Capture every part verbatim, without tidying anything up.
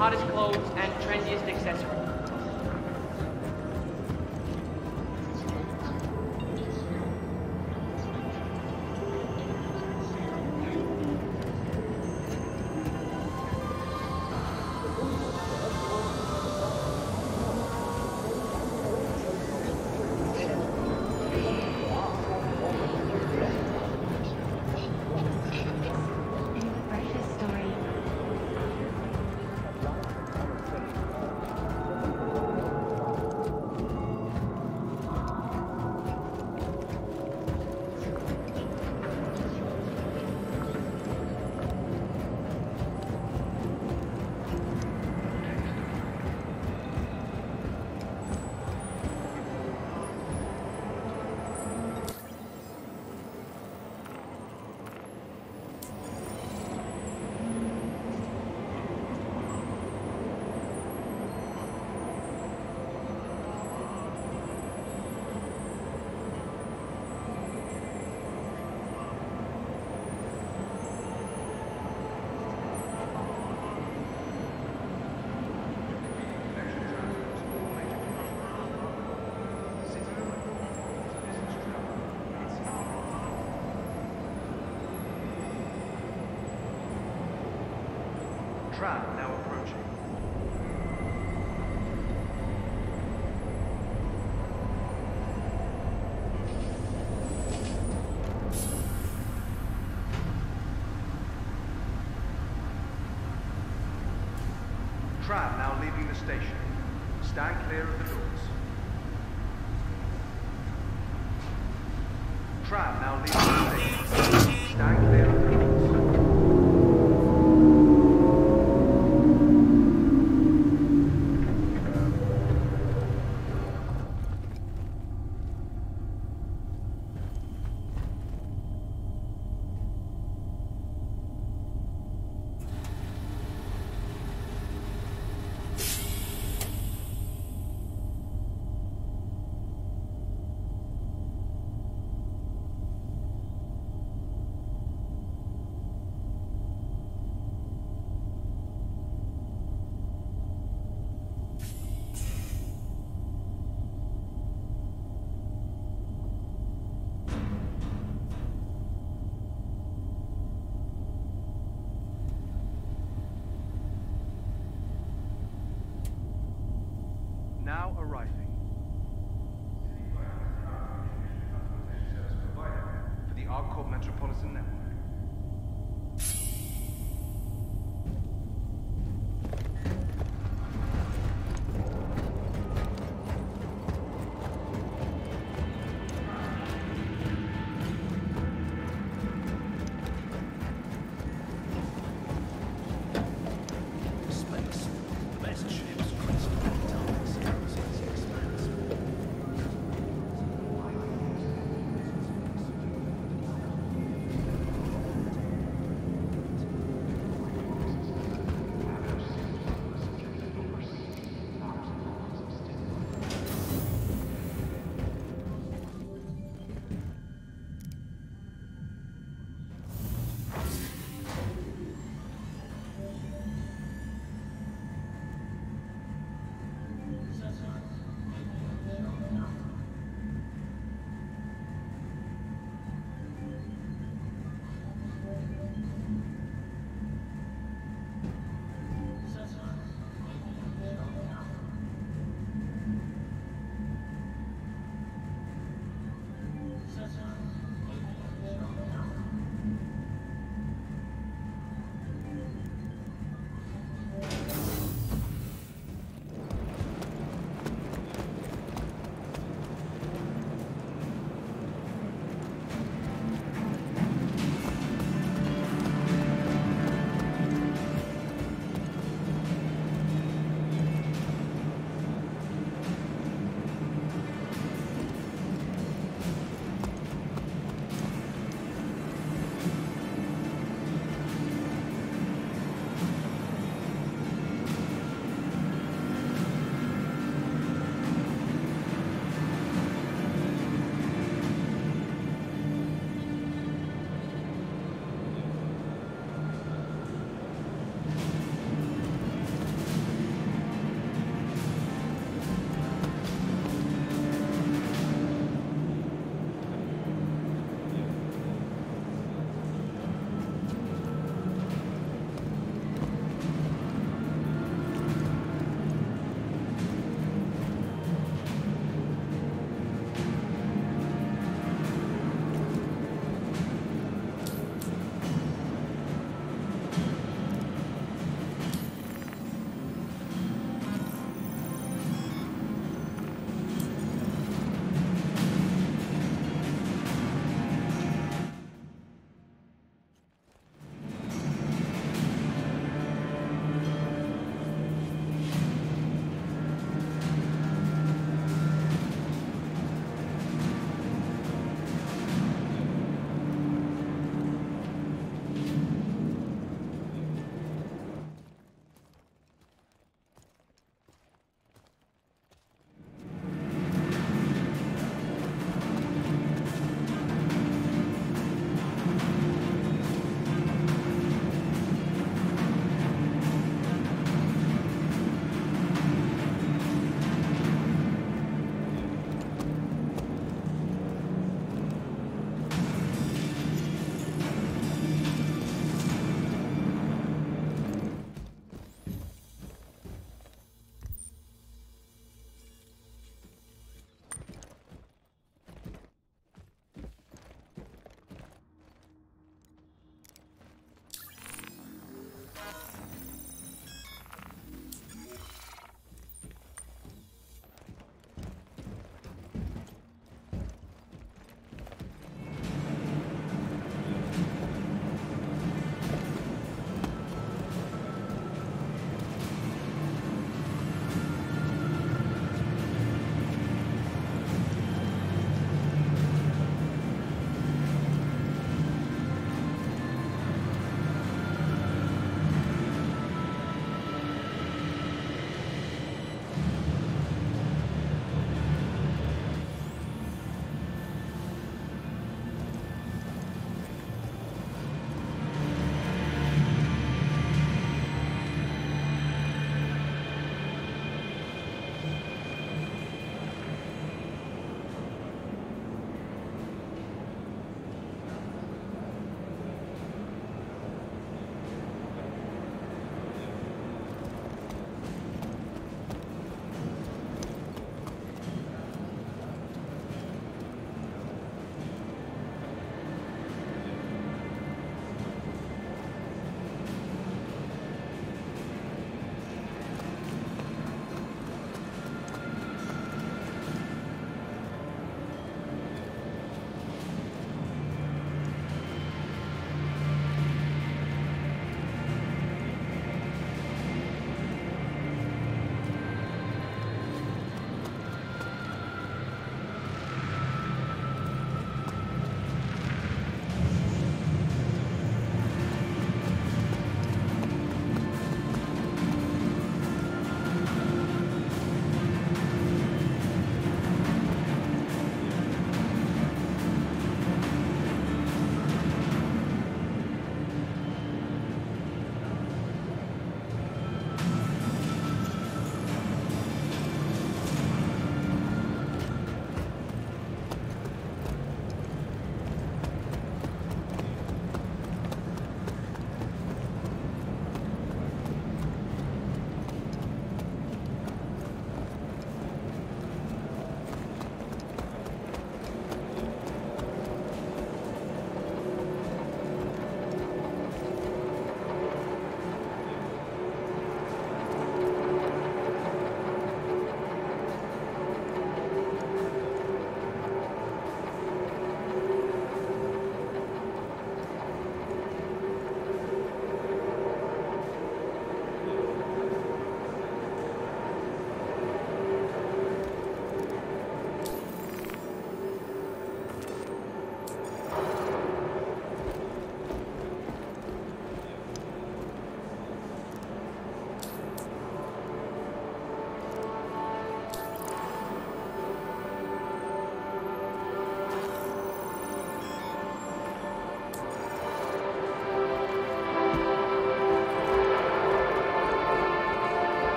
hottest clothes and trendiest accessories. Trap now approaching. Trap now leaving the station. Stand clear of the doors. Trap now leaving the station. Stand clear of the doors. Now arriving. For the Arcor Metropolitan Network.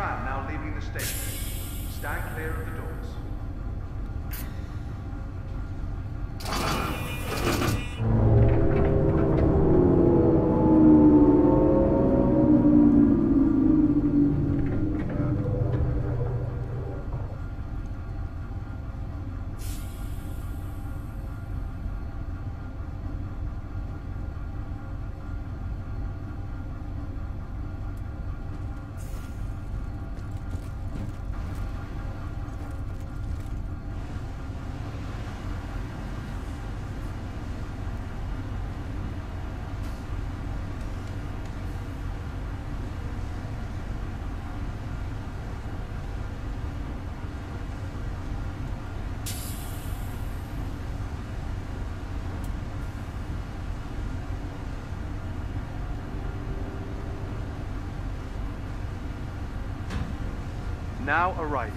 tram now leaving the station. Stand clear of the doors. Now arriving.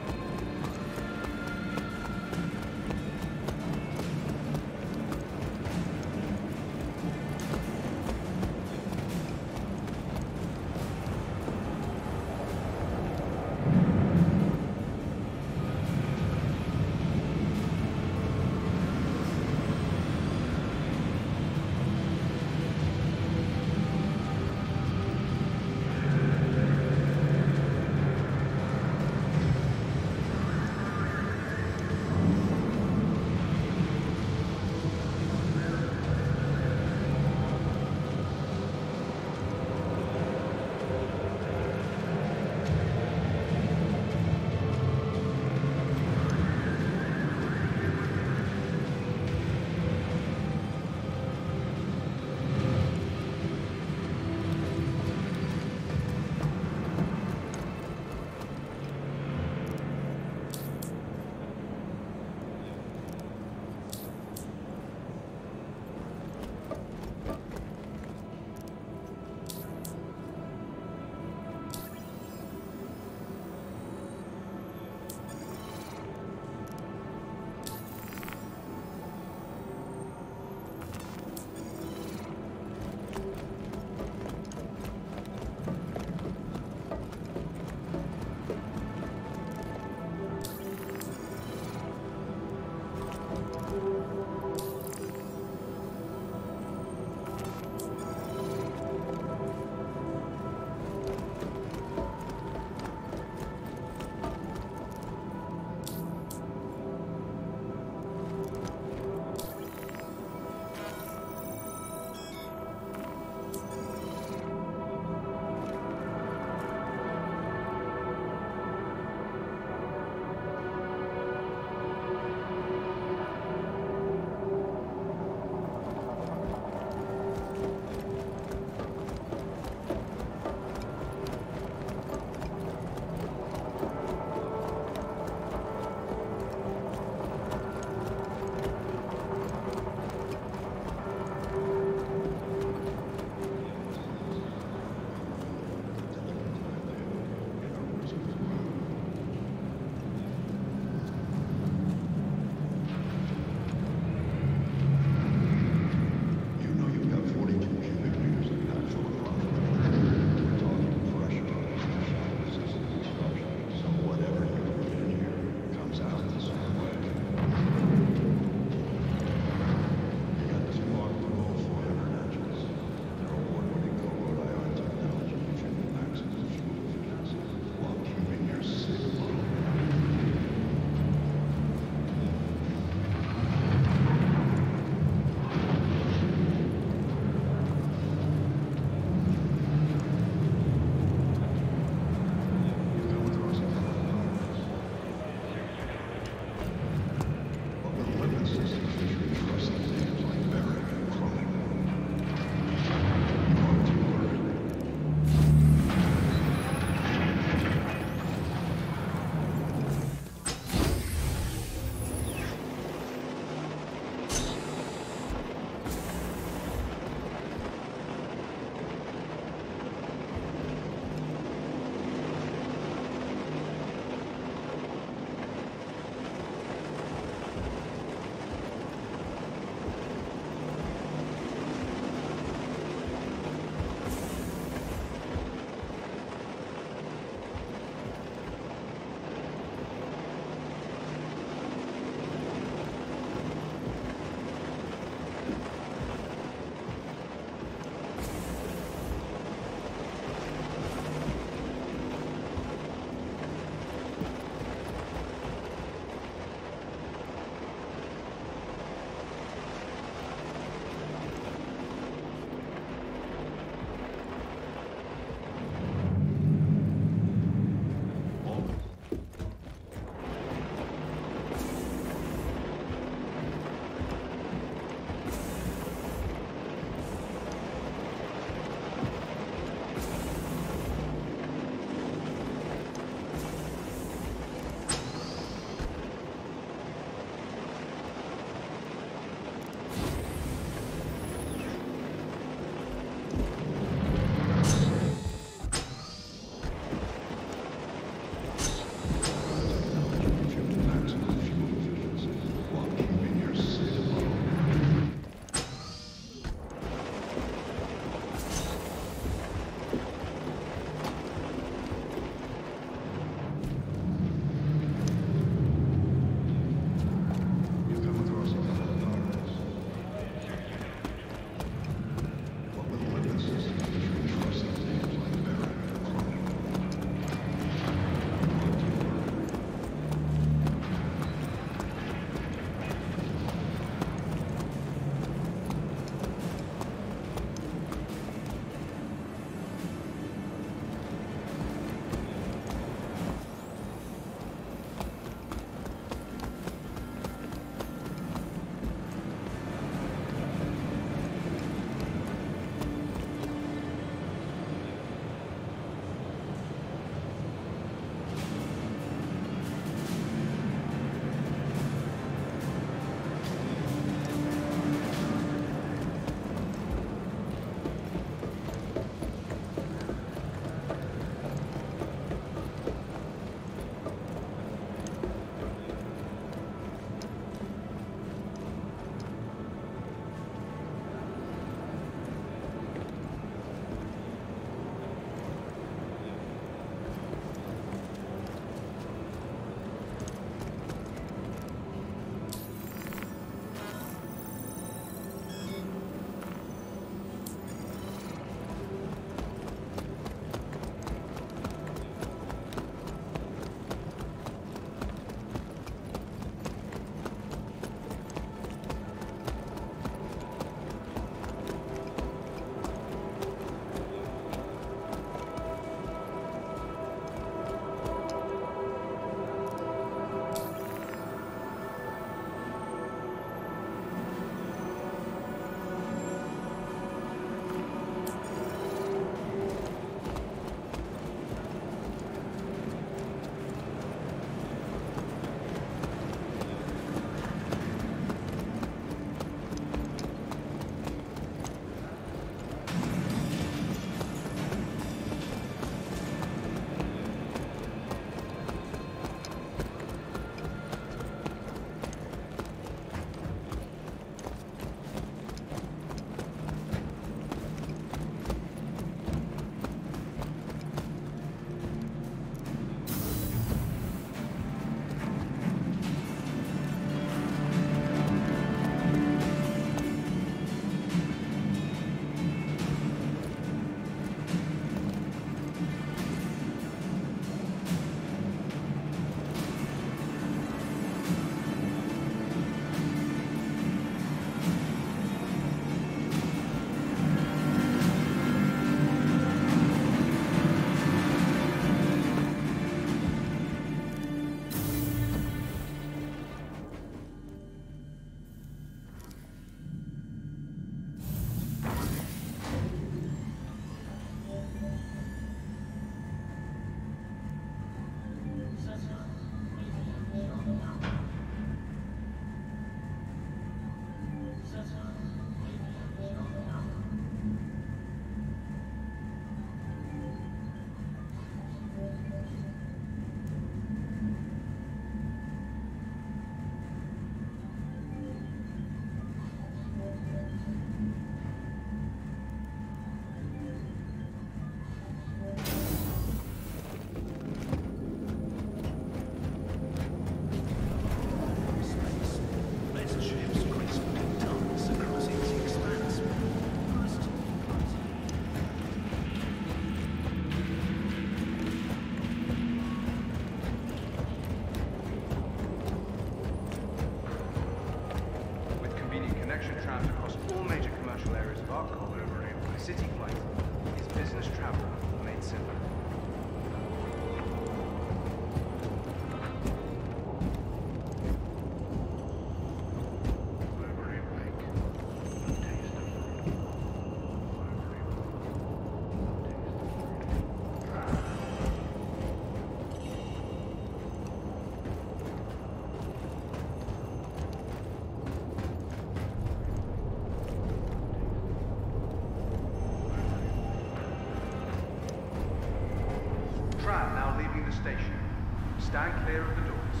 stand clear of the doors.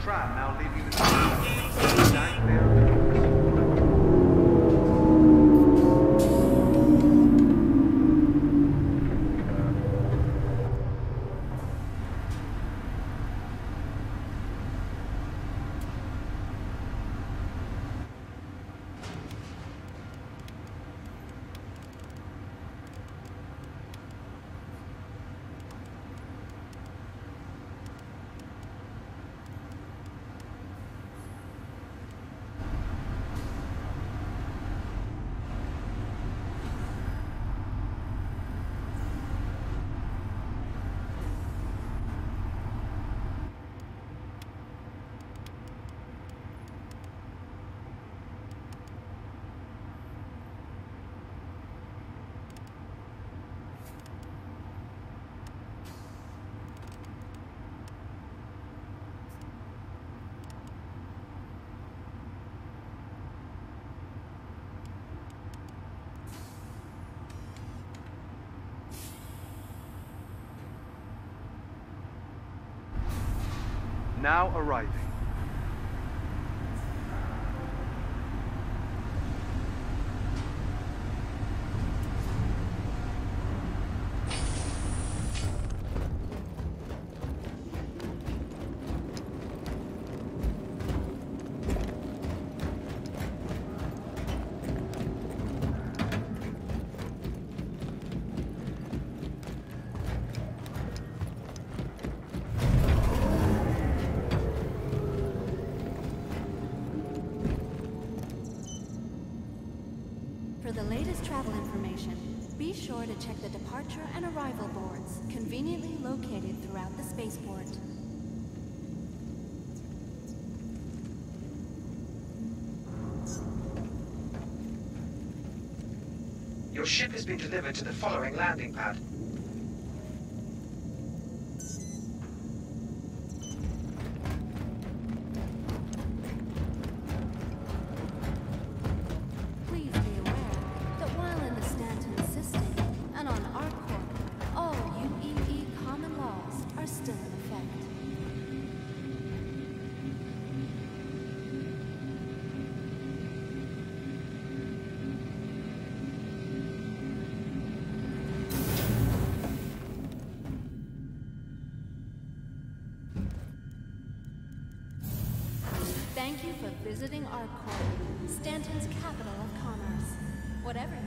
Tram now leaving the station. Stand clear of the doors. Now arriving. Be sure to check the departure and arrival boards, conveniently located throughout the spaceport. Your ship has been delivered to the following landing pad. Thank you for visiting our Arcor, Stanton's capital of commerce. Whatever your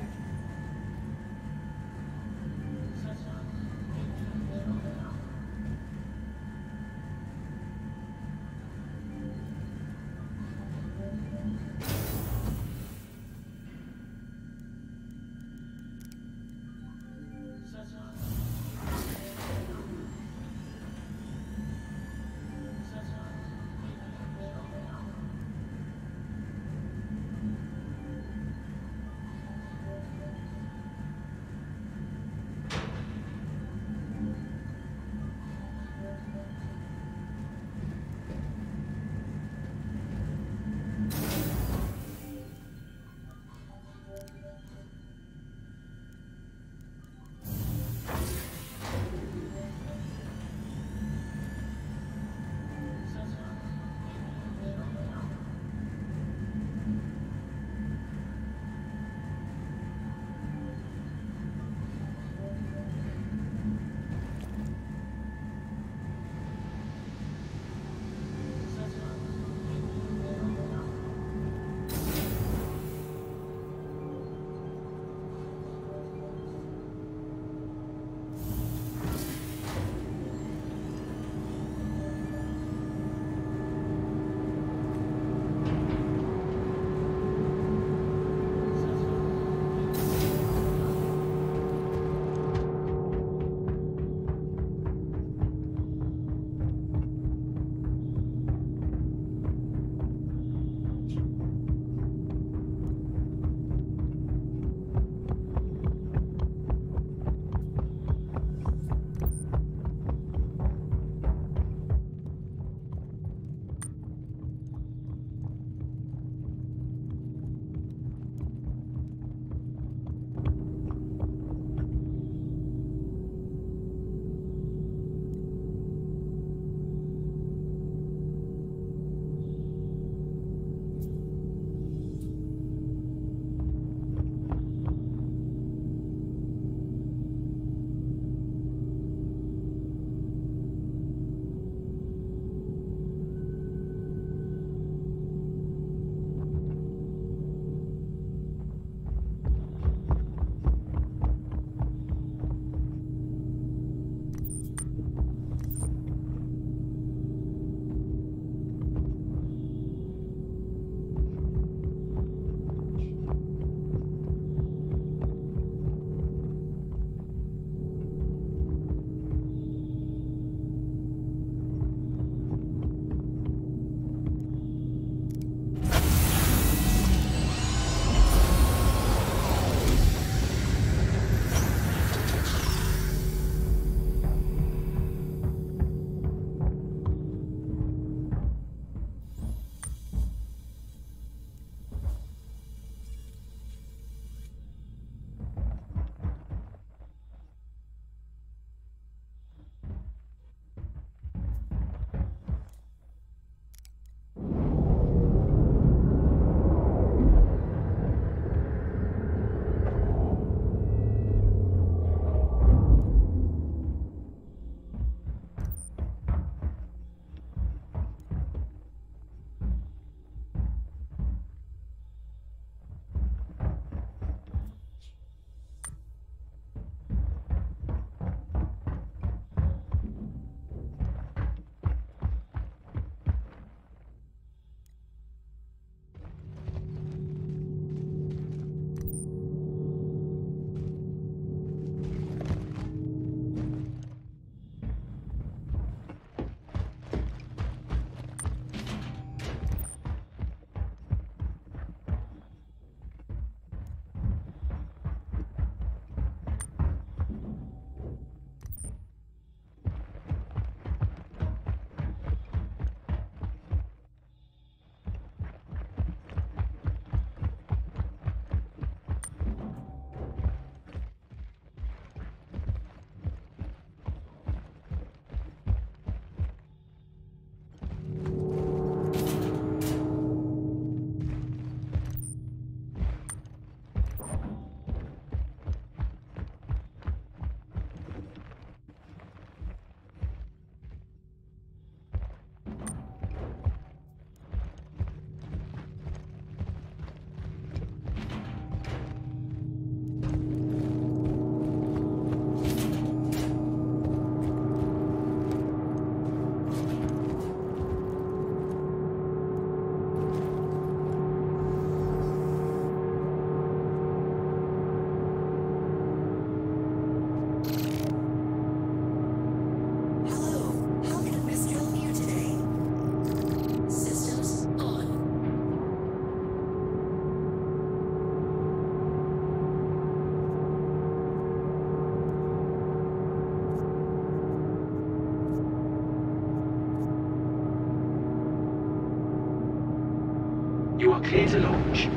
Clear to launch.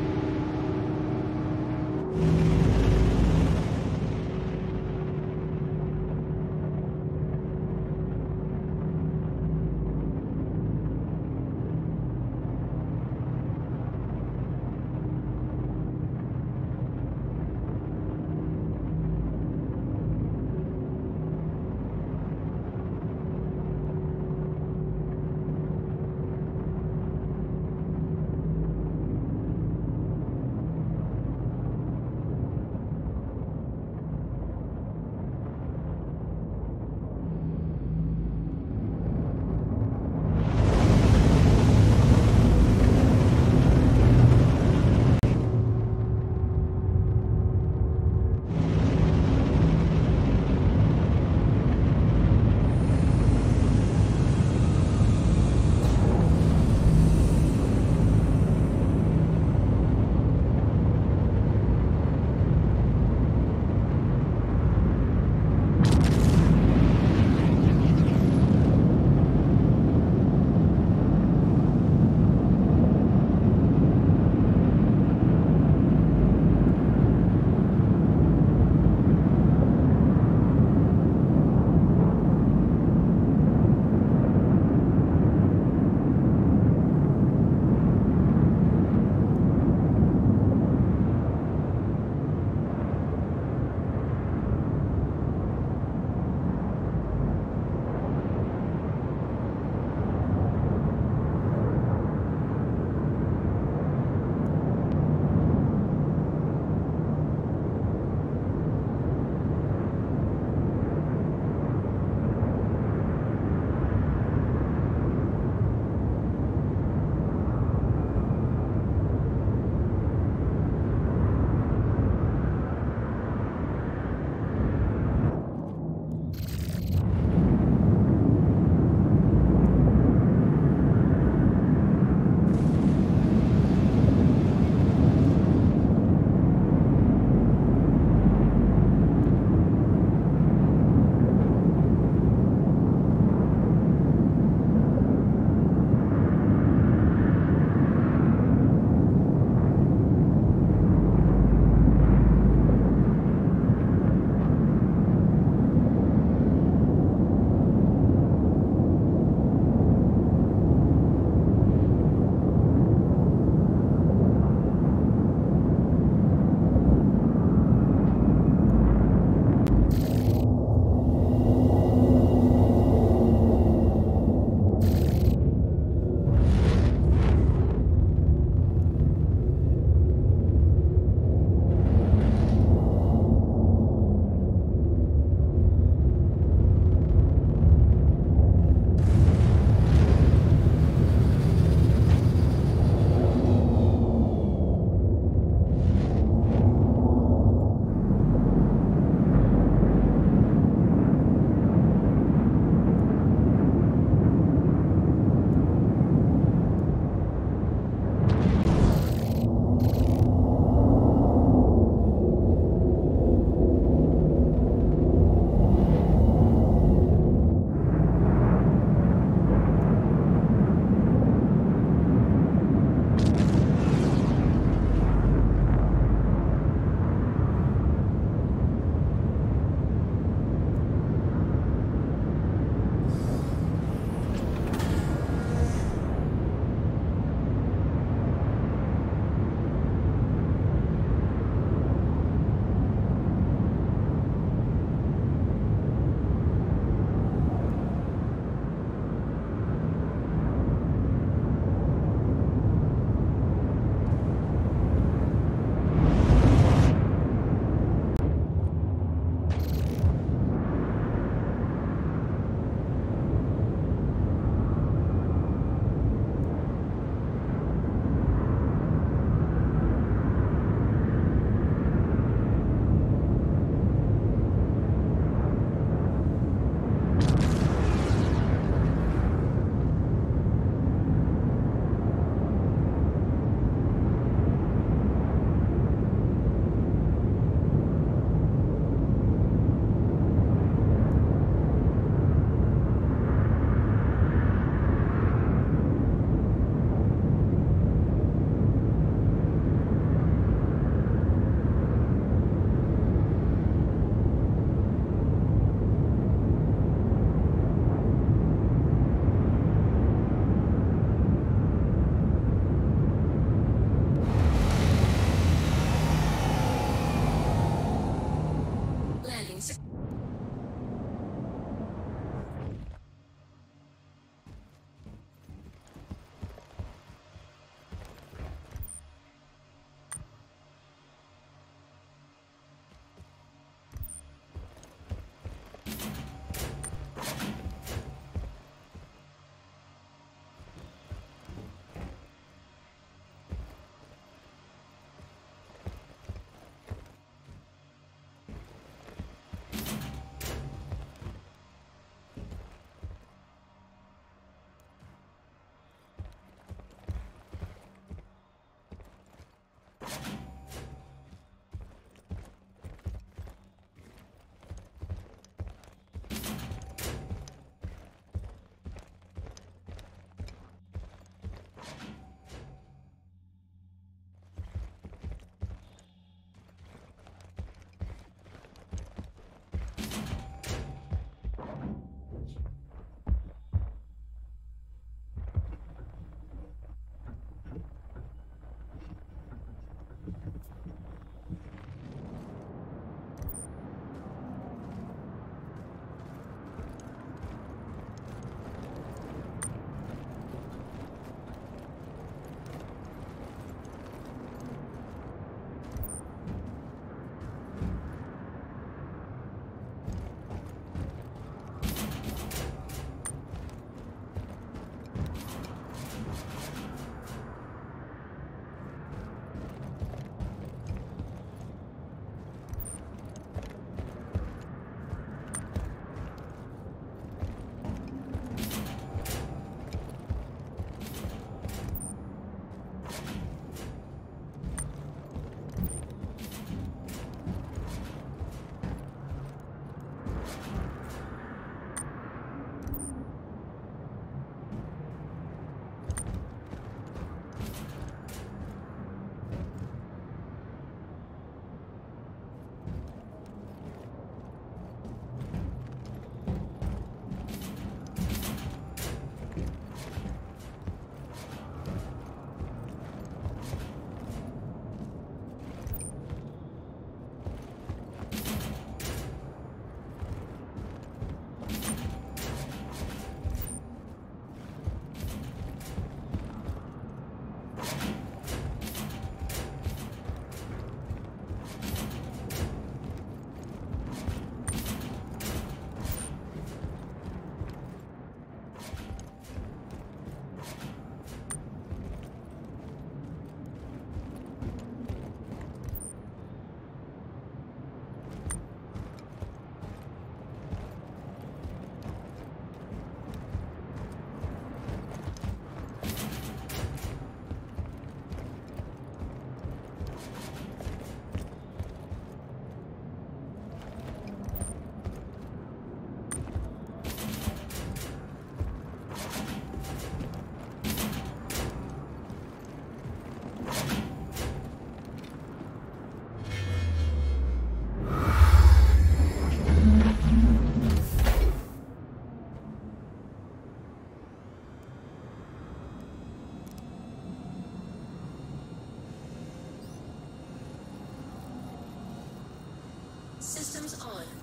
systems on.